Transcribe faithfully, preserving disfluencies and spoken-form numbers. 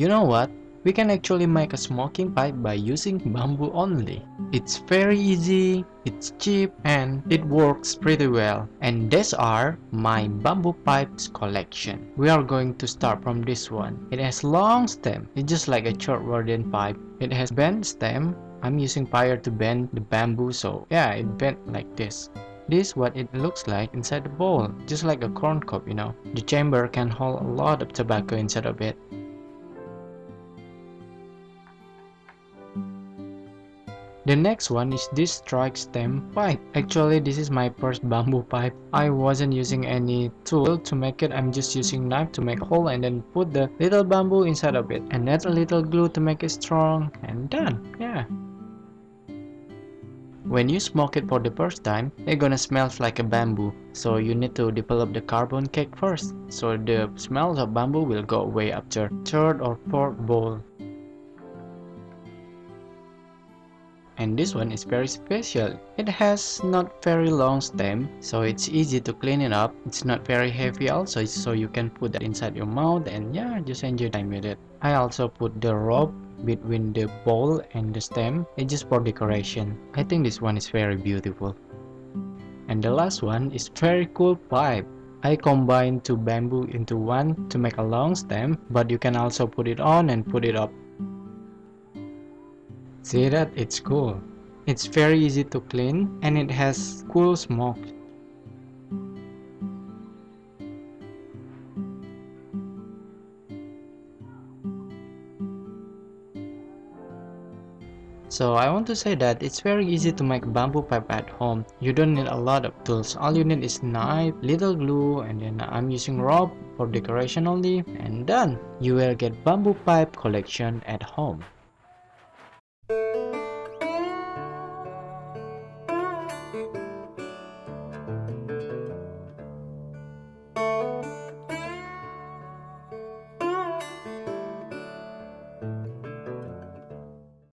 You know what? We can actually make a smoking pipe by using bamboo only. It's very easy, it's cheap, and it works pretty well. And these are my bamboo pipes collection. We are going to start from this one. It has long stem, it's just like a short warden pipe. It has bent stem. I'm using pyre to bend the bamboo, so yeah, it bent like this. This is what it looks like inside the bowl, just like a corn cob, you know. The chamber can hold a lot of tobacco inside of it. The next one is this strike stem pipe. Actually, this is my first bamboo pipe. I wasn't using any tool to make it. I'm just using knife to make a hole and then put the little bamboo inside of it and add a little glue to make it strong, and done. Yeah. When you smoke it for the first time, it gonna smells like a bamboo. So you need to develop the carbon cake first, so the smells of bamboo will go away after third or fourth bowl. And this one is very special. It has not very long stem, so it's easy to clean it up. It's not very heavy also, so you can put that inside your mouth and yeah, just enjoy time with it. I also put the rope between the bowl and the stem. It's just for decoration. I think this one is very beautiful. And the last one is very cool pipe. I combined two bamboo into one to make a long stem, but you can also put it on and put it up. See that? It's cool. It's very easy to clean and it has cool smoke. So I want to say that it's very easy to make bamboo pipe at home. You don't need a lot of tools. All you need is knife, little glue, and then I'm using rope for decoration only, and done. You will get bamboo pipe collection at home.